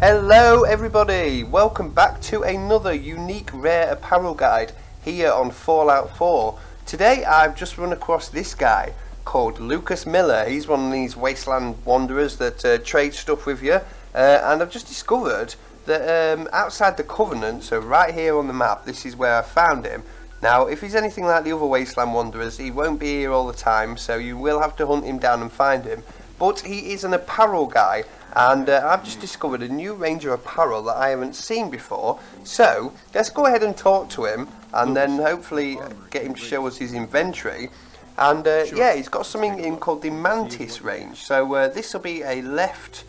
Hello everybody, welcome back to another unique rare apparel guide here on Fallout 4. Today I've just run across this guy called Lucas Miller. He's one of these wasteland wanderers that trade stuff with you, and I've just discovered that outside the Covenant, so right here on the map, this is where I found him. Now if he's anything like the other wasteland wanderers, he won't be here all the time, so you will have to hunt him down and find him. But he is an apparel guy, and I've just discovered a new range of apparel that I haven't seen before. So let's go ahead and talk to him, and then hopefully get him to show us his inventory. And yeah, he's got something in called the Mantis range. So this will be a left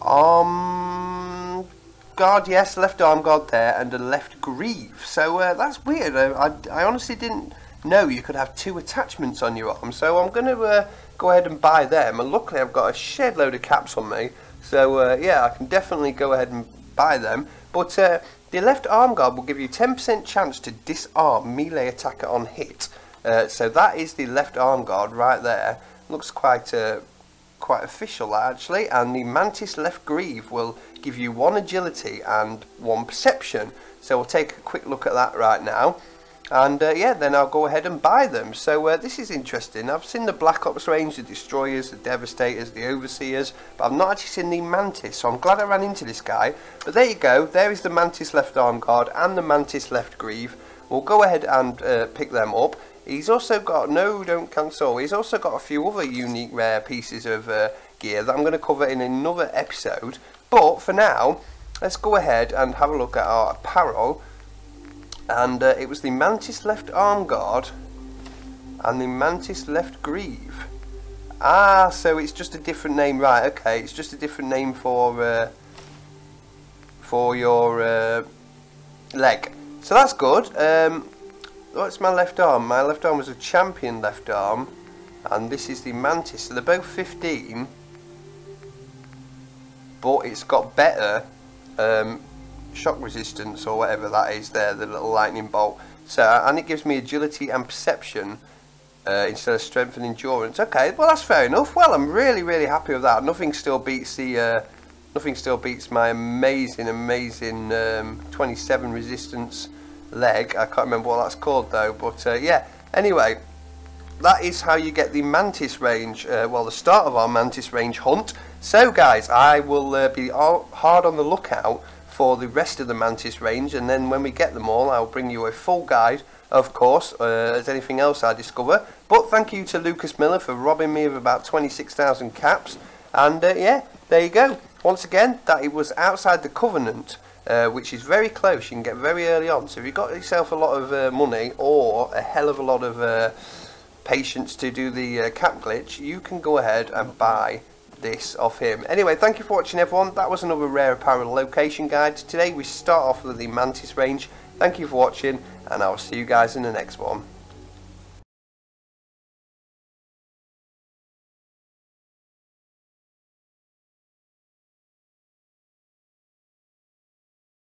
arm guard, yes, left arm guard there, and a left greave. So that's weird. I honestly didn't know you could have two attachments on your arm. So I'm going to go ahead and buy them, and luckily I've got a shed load of caps on me. So yeah, I can definitely go ahead and buy them. But the left arm guard will give you 10% chance to disarm melee attacker on hit. So that is the left arm guard right there. Looks quite official actually. And the Mantis left greave will give you 1 agility and 1 perception. So we'll take a quick look at that right now. And yeah, then I'll go ahead and buy them. So this is interesting. I've seen the Black Ops range, the Destroyers, the Devastators, the Overseers, but I've not actually seen the Mantis, so I'm glad I ran into this guy. But there you go, there is the Mantis left arm guard and the Mantis left greave. We'll go ahead and pick them up. He's also got, no, don't cancel, he's also got a few other unique rare pieces of gear that I'm going to cover in another episode. But for now, let's go ahead and have a look at our apparel. And it was the Mantis left arm guard and the Mantis left greave. Ah, so it's just a different name, right? Okay, it's just a different name for your leg. So that's good. What's my left arm? My left arm was a champion left arm, and this is the Mantis. So they're both 15, but it's got better shock resistance or whatever that is there, the little lightning bolt. So, and it gives me agility and perception instead of strength and endurance. Okay, well that's fair enough. Well, I'm really happy with that. Nothing still beats the nothing still beats my amazing 27 resistance leg. I can't remember what that's called though, but yeah, anyway, that is how you get the Mantis range, well, the start of our Mantis range hunt. So guys, I will be hard on the lookout for the rest of the Mantis range, and then when we get them all, I'll bring you a full guide, of course, as anything else I discover. But thank you to Lucas Miller for robbing me of about 26,000 caps. And yeah, there you go. Once again, that it was outside the Covenant, which is very close. You can get very early on. So if you've got yourself a lot of money or a hell of a lot of patience to do the cap glitch, you can go ahead and buy this off him. Anyway, thank you for watching everyone. That was another rare apparel location guide. Today we start off with the Mantis range. Thank you for watching, and I'll see you guys in the next one.